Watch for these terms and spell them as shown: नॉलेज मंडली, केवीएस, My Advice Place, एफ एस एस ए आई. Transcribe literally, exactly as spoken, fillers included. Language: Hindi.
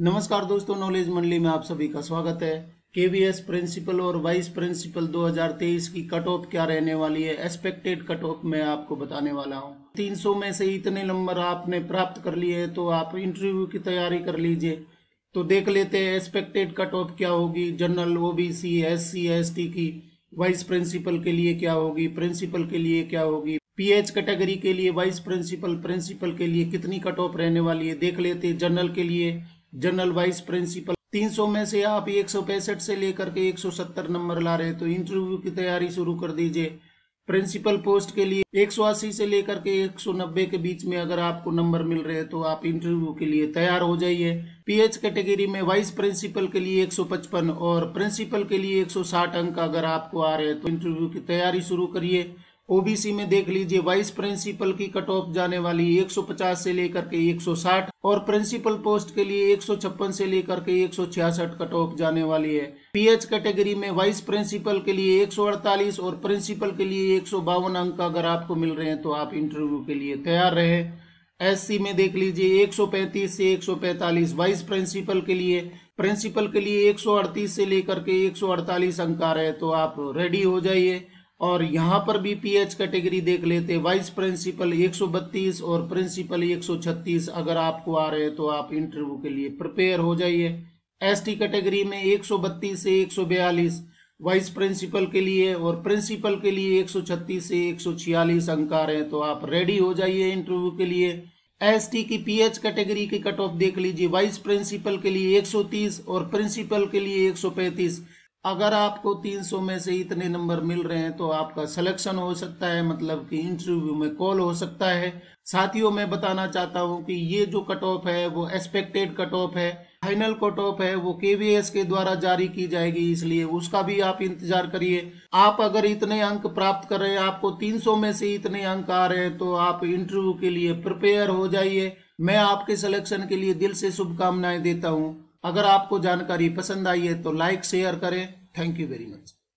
नमस्कार दोस्तों, नॉलेज मंडली में आप सभी का स्वागत है। केवीएस प्रिंसिपल और वाइस प्रिंसिपल दो हज़ार तेईस की कट ऑफ क्या रहने वाली है, एक्सपेक्टेड कट ऑफ मैं आपको बताने वाला हूं। तीन सौ में से इतने नंबर आपने प्राप्त कर लिए हैं तो आप इंटरव्यू की तैयारी कर लीजिए। तो देख लेते हैं एक्सपेक्टेड कट ऑफ क्या होगी। जनरल, ओबीसी, एससी, एसटी की, वाइस प्रिंसिपल के लिए क्या होगी, प्रिंसिपल के लिए क्या होगी, पीएच कैटेगरी के लिए, वाइस प्रिंसिपल, प्रिंसिपल के लिए कितनी कट ऑफ रहने वाली है देख लेते हैं। जनरल के लिए, जनरल वाइस प्रिंसिपल तीन सौ में से आप एक सौ पैंसठ से लेकर के एक सौ सत्तर नंबर ला रहे हैं तो इंटरव्यू की तैयारी शुरू कर दीजिए। प्रिंसिपल पोस्ट के लिए एक सौ अस्सी से लेकर के एक सौ नब्बे के बीच में अगर आपको नंबर मिल रहे हैं तो आप इंटरव्यू के लिए तैयार हो जाइए। पीएच कैटेगरी में वाइस प्रिंसिपल के लिए एक सौ पचपन और प्रिंसिपल के लिए एक सौ साठ अंक अगर आपको आ रहे हैं तो इंटरव्यू की तैयारी शुरू करिए। ओबीसी में देख लीजिए, वाइस प्रिंसिपल की कट ऑफ जाने वाली एक सौ पचास से लेकर के एक सौ साठ और प्रिंसिपल पोस्ट के लिए एक सौ छप्पन से लेकर के एक सौ छियासठ कट ऑफ जाने वाली है। पीएच कैटेगरी में वाइस प्रिंसिपल के लिए एक सौ अड़तालीस और प्रिंसिपल के लिए एक सौ बावन अंक अगर आपको मिल रहे हैं तो आप इंटरव्यू के लिए तैयार रहे। एससी में देख लीजिए एक सौ पैंतीस से एक सौ पैंतालीस वाइस प्रिंसिपल के लिए, प्रिंसिपल के लिए एक सौ अड़तीस से लेकर के एक सौ अड़तालीस अंक आ रहे हैं तो आप रेडी हो जाइए। और यहाँ पर भी पीएच कैटेगरी देख लेते, वाइस प्रिंसिपल एक सौ बत्तीस और प्रिंसिपल एक सौ छत्तीस अगर आपको आ रहे हैं तो आप इंटरव्यू के लिए प्रिपेयर हो जाइए। एसटी कैटेगरी में एक सौ बत्तीस से एक सौ बयालीस वाइस प्रिंसिपल के लिए और प्रिंसिपल के लिए एक सौ छत्तीस से एक सौ छियालीस अंक आ रहे हैं तो आप रेडी हो जाइए इंटरव्यू के लिए। एसटी की पीएच कैटेगरी की कट ऑफ देख लीजिए, वाइस प्रिंसिपल के लिए एक सौ तीस और प्रिंसिपल के लिए एक सौ पैंतीस। अगर आपको तीन सौ में से इतने नंबर मिल रहे हैं तो आपका सिलेक्शन हो सकता है, मतलब कि इंटरव्यू में कॉल हो सकता है। साथियों, मैं बताना चाहता हूं कि ये जो कट ऑफ है वो एक्सपेक्टेड कट ऑफ है, फाइनल कट ऑफ है वो केवीएस के द्वारा जारी की जाएगी, इसलिए उसका भी आप इंतजार करिए। आप अगर इतने अंक प्राप्त कर रहे हैं, आपको तीन सौ में से इतने अंक आ रहे हैं तो आप इंटरव्यू के लिए प्रिपेयर हो जाइए। मैं आपके सिलेक्शन के लिए दिल से शुभकामनाएं देता हूँ। अगर आपको जानकारी पसंद आई है तो लाइक शेयर करें। Thank you very much.